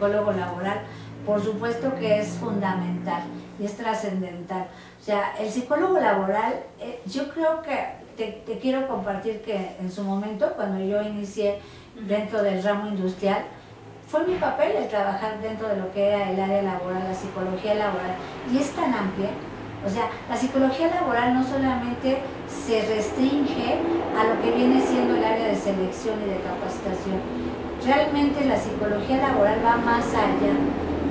psicólogo laboral, por supuesto que es fundamental y es trascendental. O sea, el psicólogo laboral, yo creo que te quiero compartir que en su momento, cuando yo inicié dentro del ramo industrial, fue mi papel el trabajar dentro de lo que era el área laboral, la psicología laboral, y es tan amplia. O sea, la psicología laboral no solamente se restringe a lo que viene siendo el área de selección y de capacitación. Realmente la psicología laboral va más allá,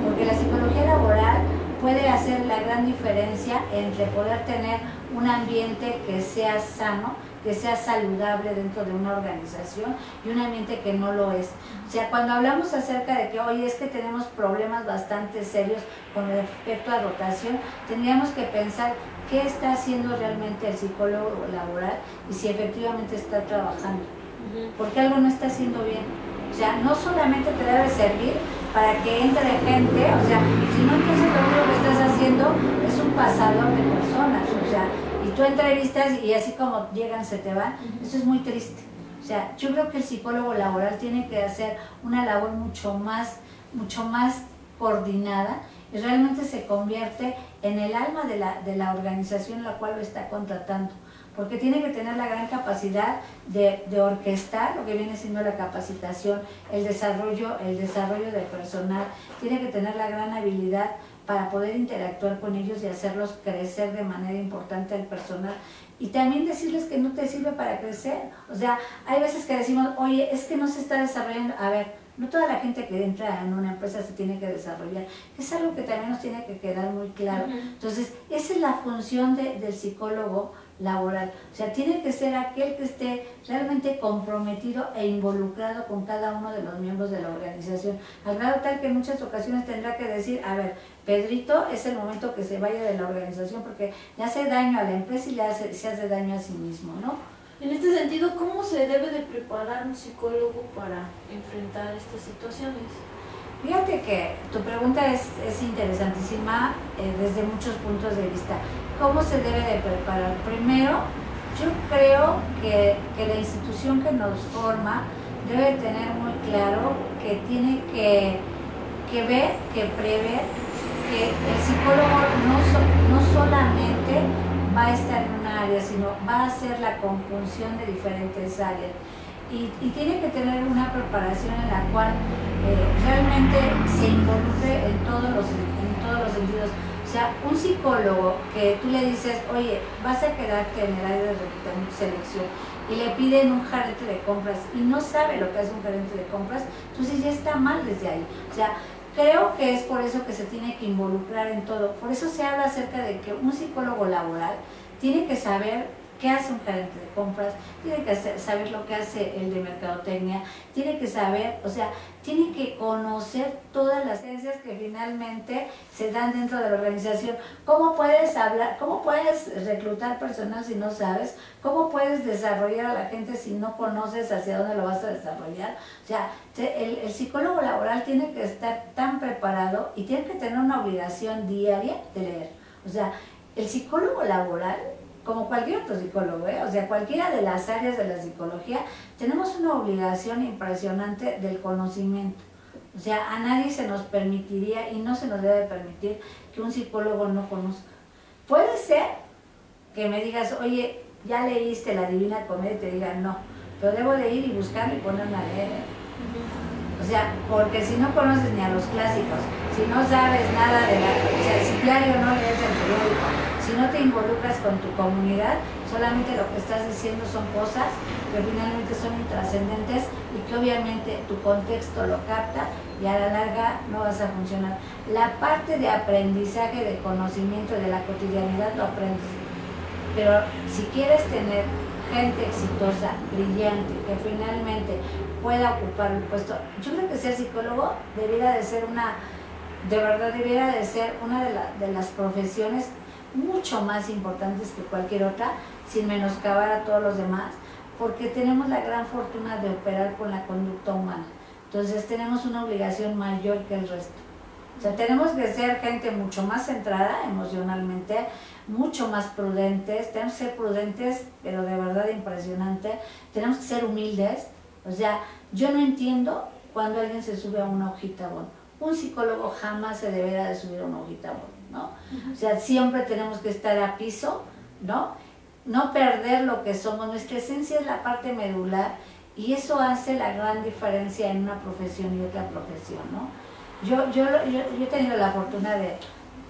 porque la psicología laboral puede hacer la gran diferencia entre poder tener un ambiente que sea sano, que sea saludable dentro de una organización y un ambiente que no lo es. O sea, cuando hablamos acerca de que hoy es que tenemos problemas bastante serios con respecto a rotación, tendríamos que pensar qué está haciendo realmente el psicólogo laboral y si efectivamente está trabajando, porque algo no está haciendo bien. O sea, no solamente te debe servir para que entre gente, o sea, sino entonces lo único que estás haciendo es un pasador de personas, o sea, y tú entrevistas y así como llegan se te van. Eso es muy triste. O sea, yo creo que el psicólogo laboral tiene que hacer una labor mucho más coordinada y realmente se convierte en el alma de la organización la cual lo está contratando, porque tiene que tener la gran capacidad de orquestar lo que viene siendo la capacitación, el desarrollo del personal, tiene que tener la gran habilidad para poder interactuar con ellos y hacerlos crecer de manera importante al personal. Y también decirles que no te sirve para crecer. O sea, hay veces que decimos, oye, es que no se está desarrollando. A ver, no toda la gente que entra en una empresa se tiene que desarrollar. Es algo que también nos tiene que quedar muy claro. Entonces, esa es la función del psicólogo laboral. O sea, tiene que ser aquel que esté realmente comprometido e involucrado con cada uno de los miembros de la organización, al grado tal que en muchas ocasiones tendrá que decir, a ver, Pedrito, es el momento que se vaya de la organización porque le hace daño a la empresa y se hace daño a sí mismo, ¿no? En este sentido, ¿cómo se debe de preparar un psicólogo para enfrentar estas situaciones? Fíjate que tu pregunta es interesantísima desde muchos puntos de vista. ¿Cómo se debe de preparar? Primero, yo creo que la institución que nos forma debe tener muy claro que tiene que ver, que prever que el psicólogo no solamente va a estar en una área, sino va a ser la conjunción de diferentes áreas. Y tiene que tener una preparación en la cual realmente se involucre en todos los sentidos. O sea, un psicólogo que tú le dices, oye, vas a quedarte en el área de selección y le piden un gerente de compras y no sabe lo que es un gerente de compras, entonces ya está mal desde ahí. O sea, creo que es por eso que se tiene que involucrar en todo. Por eso se habla acerca de que un psicólogo laboral tiene que saber qué hace un gerente de compras, tiene que saber lo que hace el de mercadotecnia, tiene que saber, o sea, tiene que conocer todas las ciencias que finalmente se dan dentro de la organización. ¿Cómo puedes hablar, cómo puedes reclutar personal si no sabes? ¿Cómo puedes desarrollar a la gente si no conoces hacia dónde lo vas a desarrollar? O sea, el psicólogo laboral tiene que estar tan preparado y tiene que tener una obligación diaria de leer. O sea, el psicólogo laboral, como cualquier otro psicólogo, o sea, cualquiera de las áreas de la psicología, tenemos una obligación impresionante del conocimiento. O sea, a nadie se nos permitiría y no se nos debe permitir que un psicólogo no conozca. Puede ser que me digas, oye, ya leíste la Divina Comedia, y te digan no, pero debo de ir y buscarlo y ponerme a leer. O sea, porque si no conoces ni a los clásicos, si no sabes nada de la... O sea, si diario no lees el periódico, si no te involucras con tu comunidad, solamente lo que estás diciendo son cosas que finalmente son intrascendentes y que obviamente tu contexto lo capta y a la larga no vas a funcionar. La parte de aprendizaje, de conocimiento, de la cotidianidad lo aprendes. Pero si quieres tener gente exitosa, brillante, que finalmente pueda ocupar un puesto, yo creo que ser psicólogo debiera de ser una, de verdad debiera de ser una de las profesiones mucho más importantes que cualquier otra, sin menoscabar a todos los demás, porque tenemos la gran fortuna de operar con la conducta humana. Entonces tenemos una obligación mayor que el resto. O sea, tenemos que ser gente mucho más centrada emocionalmente, mucho más prudentes, tenemos que ser prudentes, pero de verdad impresionante, tenemos que ser humildes. O sea, yo no entiendo cuando alguien se sube a una hojita, bueno, un psicólogo jamás se deberá de subir a una hojita, ¿no? O sea, siempre tenemos que estar a piso, ¿no? No perder lo que somos, nuestra esencia es la parte medular y eso hace la gran diferencia en una profesión y otra profesión, ¿no? Yo he tenido la fortuna de,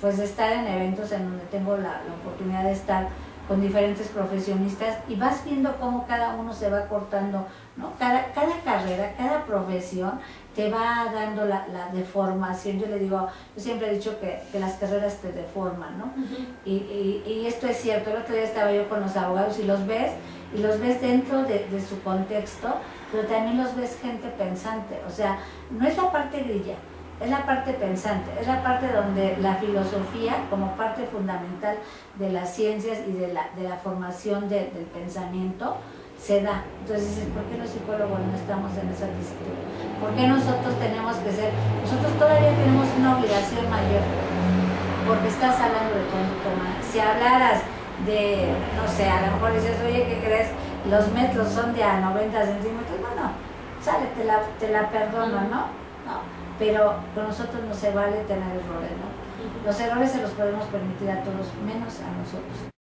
pues, de estar en eventos en donde tengo la oportunidad de estar con diferentes profesionistas y vas viendo cómo cada uno se va cortando, ¿no? Cada carrera, cada profesión te va dando la deformación. Yo le digo, yo siempre he dicho que las carreras te deforman, ¿no? Y esto es cierto. El otro día estaba yo con los abogados y los ves dentro de su contexto, pero también los ves gente pensante. O sea, no es la parte grilla, es la parte pensante, es la parte donde la filosofía como parte fundamental de las ciencias y de la formación del pensamiento se da. Entonces dices, ¿por qué los psicólogos no estamos en esa disciplina? ¿Por qué nosotros tenemos que ser? Nosotros todavía tenemos una obligación mayor, porque estás hablando de conducta humana. Si hablaras de, no sé, a lo mejor dices, oye, ¿qué crees? Los metros son de a 90 centímetros. No, sale, te la perdono, ¿no? Pero con nosotros no se vale tener errores, ¿no? Los errores se los podemos permitir a todos, menos a nosotros.